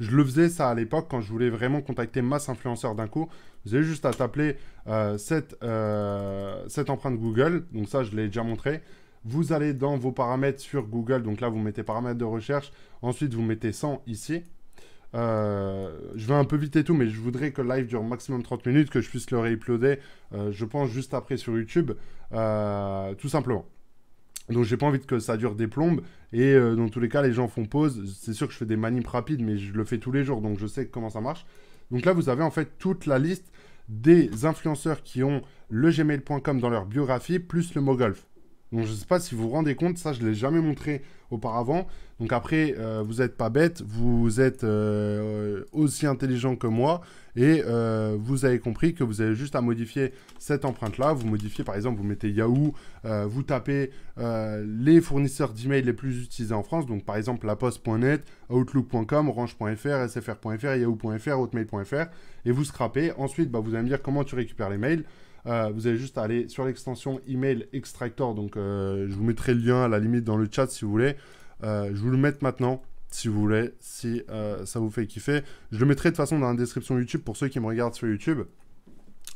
Je le faisais ça à l'époque quand je voulais vraiment contacter masse influenceur d'un coup. Vous avez juste à taper cette empreinte Google. Donc ça, je l'ai déjà montré. Vous allez dans vos paramètres sur Google. Donc là, vous mettez paramètres de recherche. Ensuite, vous mettez 100 ici. Je vais un peu vite et tout, mais je voudrais que le live dure maximum 30 minutes, que je puisse le réuploader, je pense, juste après sur YouTube, tout simplement. Donc, j'ai pas envie que ça dure des plombes. Et dans tous les cas, les gens font pause. C'est sûr que je fais des manips rapides, mais je le fais tous les jours, donc je sais comment ça marche. Donc là, vous avez en fait toute la liste des influenceurs qui ont le gmail.com dans leur biographie, plus le mot golf. Donc, je ne sais pas si vous vous rendez compte, ça, je ne l'ai jamais montré auparavant. Donc, après, vous n'êtes pas bête, vous êtes aussi intelligent que moi et vous avez compris que vous avez juste à modifier cette empreinte-là. Vous modifiez, par exemple, vous mettez Yahoo, vous tapez les fournisseurs d'email les plus utilisés en France. Donc, par exemple, laposte.net, outlook.com, orange.fr, sfr.fr, yahoo.fr, hotmail.fr et vous scrapez. Ensuite, bah, vous allez me dire comment tu récupères les mails. Vous avez juste à aller sur l'extension email extractor, donc je vous mettrai le lien à la limite dans le chat si vous voulez. Je vous le mets maintenant si vous voulez, si ça vous fait kiffer. Je le mettrai de toute façon dans la description YouTube pour ceux qui me regardent sur YouTube.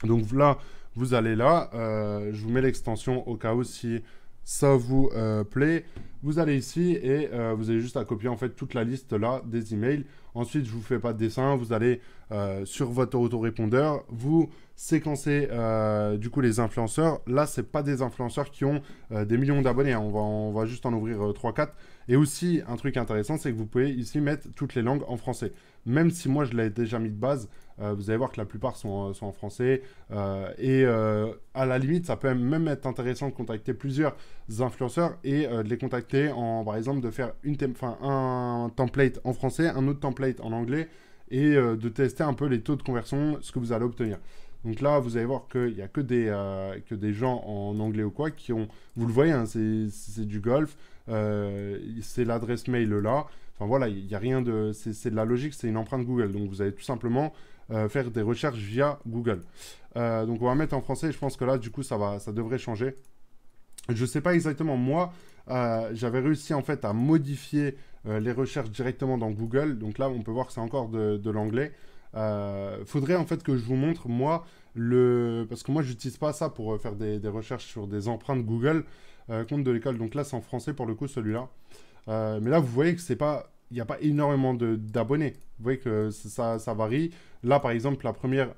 Donc là, vous allez là, je vous mets l'extension au cas où si ça vous plaît. Vous allez ici et vous avez juste à copier en fait toute la liste là des emails. Ensuite, je ne vous fais pas de dessin, vous allez sur votre autorépondeur, vous séquencez du coup les influenceurs. Là, ce n'est pas des influenceurs qui ont des millions d'abonnés, hein. On va juste en ouvrir 3-4. Et aussi, un truc intéressant, c'est que vous pouvez ici mettre toutes les langues en français. Même si moi, je l'ai déjà mis de base, vous allez voir que la plupart sont en français. À la limite, ça peut même être intéressant de contacter plusieurs influenceurs et de les contacter, par exemple, de faire un template en français, un autre template en anglais et de tester un peu les taux de conversion, ce que vous allez obtenir. Donc là, vous allez voir qu'il n'y a que des gens en anglais ou quoi qui ont... Vous le voyez, hein, c'est du golf, c'est l'adresse mail là. Enfin voilà, il n'y a rien de... C'est de la logique, c'est une empreinte Google. Donc vous allez tout simplement faire des recherches via Google. Donc on va mettre en français. Je pense que là, du coup, ça devrait changer. Je sais pas exactement. Moi, j'avais réussi en fait à modifier les recherches directement dans Google. Donc là, on peut voir que c'est encore de l'anglais. Faudrait en fait que je vous montre, moi, parce que moi, j'utilise pas ça pour faire des recherches sur des empreintes Google, compte de l'école. Donc là, c'est en français pour le coup, celui-là. Mais là, vous voyez que c'est pas... Il n'y a pas énormément d'abonnés. Vous voyez que ça varie. Là, par exemple,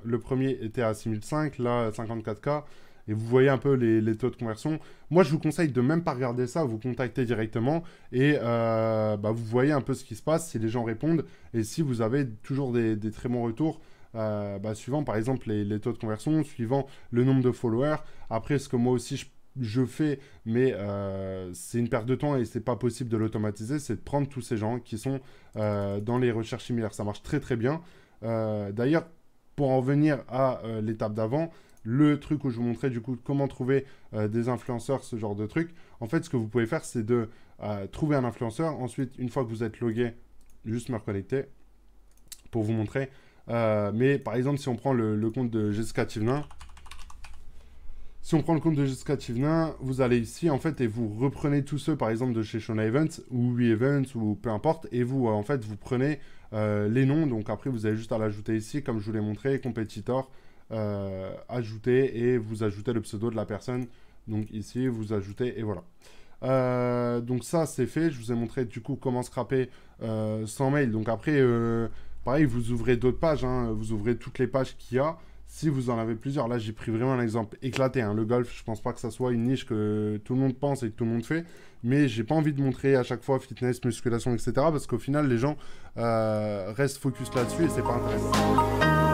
le premier était à 6005, là, 54K. Et vous voyez un peu les taux de conversion. Moi, je vous conseille de même pas regarder ça. Vous contactez directement et vous voyez un peu ce qui se passe, si les gens répondent et si vous avez toujours des très bons retours suivant, par exemple, les taux de conversion, suivant le nombre de followers. Après, ce que moi aussi, je fais, mais c'est une perte de temps et c'est pas possible de l'automatiser, c'est de prendre tous ces gens qui sont dans les recherches similaires. Ça marche très, très bien. D'ailleurs, pour en venir à l'étape d'avant, le truc où je vous montrais du coup comment trouver des influenceurs, ce genre de truc. En fait, ce que vous pouvez faire, c'est de trouver un influenceur. Ensuite, une fois que vous êtes logué, juste me reconnecter pour vous montrer. Mais par exemple, si on prend le compte de Jessica Tivnan, vous allez ici en fait et vous reprenez tous ceux par exemple de chez Shona Events ou WeEvents ou peu importe et vous en fait vous prenez les noms. Donc après, vous avez juste à l'ajouter ici comme je vous l'ai montré, compétiteur. Ajouter et vous ajoutez le pseudo de la personne, donc ici vous ajoutez et voilà. Donc ça c'est fait, je vous ai montré du coup comment scraper sans mail. Donc après pareil, vous ouvrez d'autres pages, hein. Vous ouvrez toutes les pages qu'il y a si vous en avez plusieurs. Là, j'ai pris vraiment un exemple éclaté, hein. Le golf, je pense pas que ça soit une niche que tout le monde pense et que tout le monde fait, mais j'ai pas envie de montrer à chaque fois fitness, musculation, etc. parce qu'au final les gens restent focus là-dessus et c'est pas intéressant.